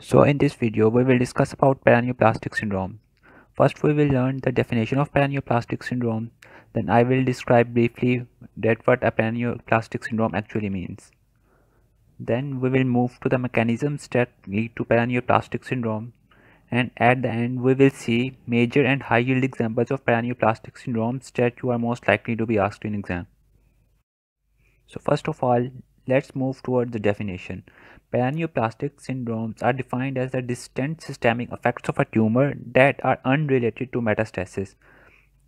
So in this video we will discuss about paraneoplastic syndrome. First we will learn the definition of paraneoplastic syndrome, then I will describe briefly that what a paraneoplastic syndrome actually means. Then we will move to the mechanisms that lead to paraneoplastic syndrome, and at the end we will see major and high yield examples of paraneoplastic syndromes that you are most likely to be asked in exam. So first of all, let's move towards the definition. Paraneoplastic syndromes are defined as the distant systemic effects of a tumor that are unrelated to metastasis.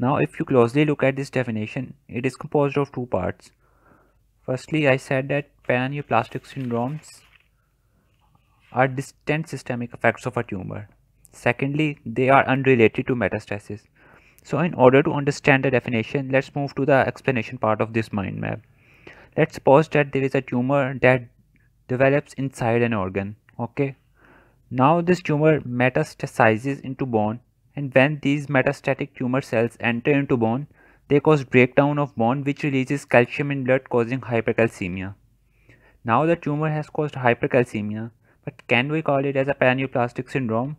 Now if you closely look at this definition, it is composed of two parts. Firstly, I said that paraneoplastic syndromes are distant systemic effects of a tumor. Secondly, they are unrelated to metastasis. So in order to understand the definition, let's move to the explanation part of this mind map. Let's suppose that there is a tumor that develops inside an organ, okay? Now this tumor metastasizes into bone, and when these metastatic tumor cells enter into bone, they cause breakdown of bone which releases calcium in blood, causing hypercalcemia. Now the tumor has caused hypercalcemia, but can we call it as a paraneoplastic syndrome?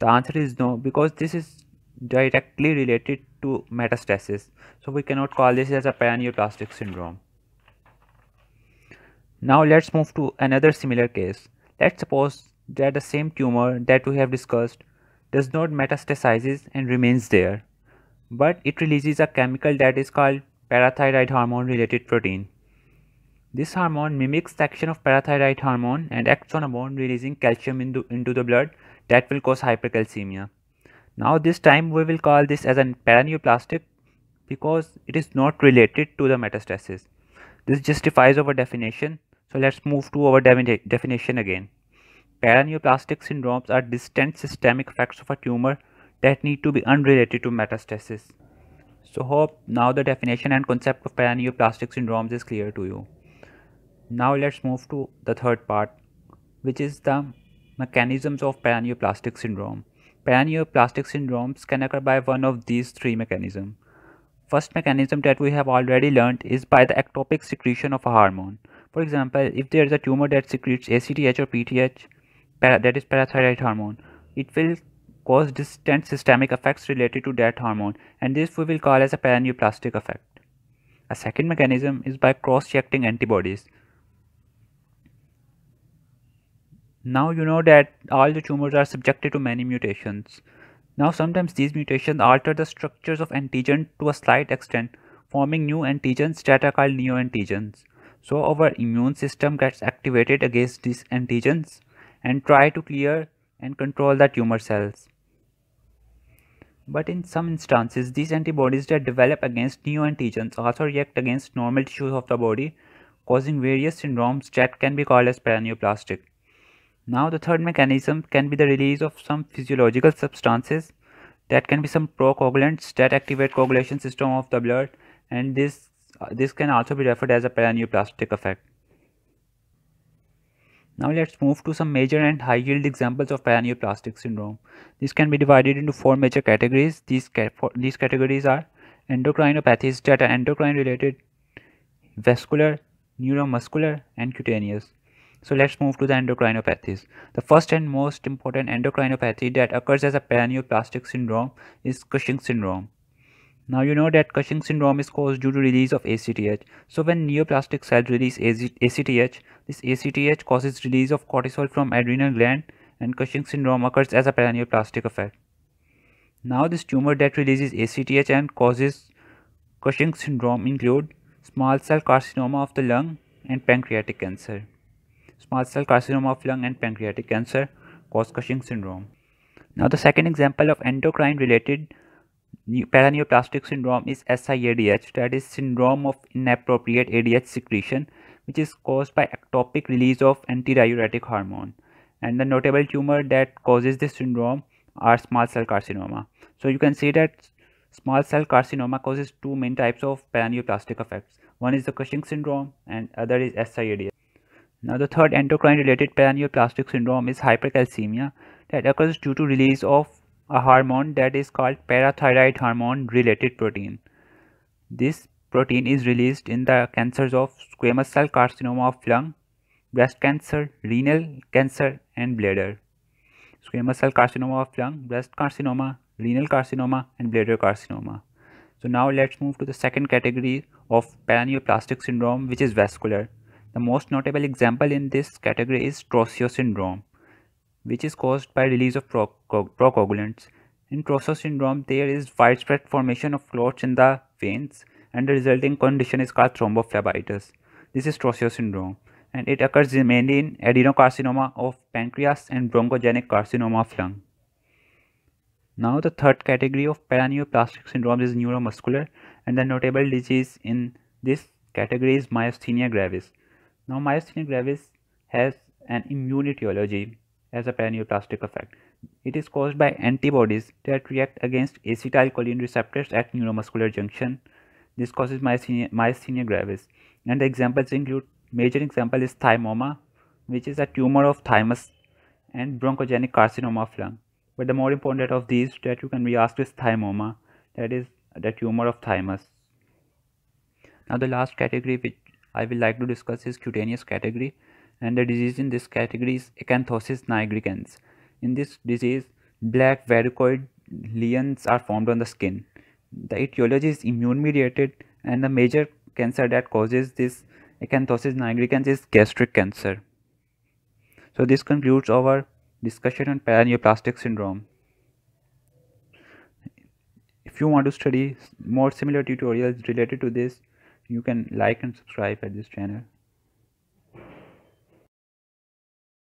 The answer is no, because this is directly related to metastasis, so we cannot call this as a paraneoplastic syndrome. Now let's move to another similar case. Let's suppose that the same tumor that we have discussed does not metastasize and remains there, but it releases a chemical that is called parathyroid hormone-related protein. This hormone mimics the action of parathyroid hormone and acts on a bone, releasing calcium into the blood that will cause hypercalcemia. Now this time we will call this as a paraneoplastic because it is not related to the metastasis. This justifies our definition. So let's move to our definition again. Paraneoplastic syndromes are distant systemic effects of a tumor that need to be unrelated to metastasis. So hope now the definition and concept of paraneoplastic syndromes is clear to you. Now let's move to the third part, which is the mechanisms of paraneoplastic syndrome. Paraneoplastic syndromes can occur by one of these three mechanisms. First mechanism that we have already learned is by the ectopic secretion of a hormone. For example, if there is a tumor that secretes ACTH or PTH, that is parathyroid hormone, it will cause distant systemic effects related to that hormone, and this we will call as a paraneoplastic effect. A second mechanism is by cross-reacting antibodies. Now you know that all the tumors are subjected to many mutations. Now sometimes these mutations alter the structures of antigen to a slight extent, forming new antigens that are called neoantigens. So our immune system gets activated against these antigens and try to clear and control the tumor cells. But in some instances, these antibodies that develop against neoantigens also react against normal tissues of the body, causing various syndromes that can be called as paraneoplastic. Now the third mechanism can be the release of some physiological substances that can be some procoagulants that activate coagulation system of the blood, and this can also be referred as a paraneoplastic effect. Now let's move to some major and high yield examples of paraneoplastic syndrome. These can be divided into four major categories. These categories are endocrinopathies that are endocrine related, vascular, neuromuscular, and cutaneous. So let's move to the endocrinopathies. The first and most important endocrinopathy that occurs as a paraneoplastic syndrome is Cushing syndrome. Now you know that Cushing syndrome is caused due to release of ACTH. So when neoplastic cells release ACTH, this ACTH causes release of cortisol from adrenal gland, and Cushing syndrome occurs as a paraneoplastic effect. Now this tumor that releases ACTH and causes Cushing syndrome include small cell carcinoma of the lung and pancreatic cancer. Small cell carcinoma of lung and pancreatic cancer cause Cushing syndrome. Now the second example of endocrine related paraneoplastic syndrome is SIADH, that is syndrome of inappropriate ADH secretion, which is caused by ectopic release of antidiuretic hormone, and the notable tumor that causes this syndrome are small cell carcinoma. So you can see that small cell carcinoma causes two main types of paraneoplastic effects. One is the Cushing syndrome and other is SIADH. Now the third endocrine related paraneoplastic syndrome is hypercalcemia that occurs due to release of a hormone that is called parathyroid hormone-related protein. This protein is released in the cancers of squamous cell carcinoma of lung, breast cancer, renal cancer, and bladder. squamous cell carcinoma of lung, breast carcinoma, renal carcinoma, and bladder carcinoma. So now let's move to the second category of paraneoplastic syndrome, which is vascular. The most notable example in this category is Trousseau syndrome, which is caused by release of procoagulants. In Trousseau syndrome, there is widespread formation of clots in the veins, and the resulting condition is called thrombophlebitis. This is Trousseau syndrome, and it occurs mainly in adenocarcinoma of pancreas and bronchogenic carcinoma of lung. Now the third category of paraneoplastic syndromes is neuromuscular, and the notable disease in this category is myasthenia gravis. Now myasthenia gravis has an immune etiology as a paraneoplastic effect. It is caused by antibodies that react against acetylcholine receptors at neuromuscular junction. This causes myasthenia gravis, and the examples include, major example is thymoma, which is a tumor of thymus, and bronchogenic carcinoma of lung. But the more important of these that you can be asked is thymoma, that is the tumor of thymus. Now the last category which I will like to discuss is cutaneous category, and the disease in this category is acanthosis nigricans. In this disease, black varicoid lesions are formed on the skin. The etiology is immune mediated, and the major cancer that causes this acanthosis nigricans is gastric cancer. So this concludes our discussion on paraneoplastic syndrome. If you want to study more similar tutorials related to this, you can like and subscribe at this channel.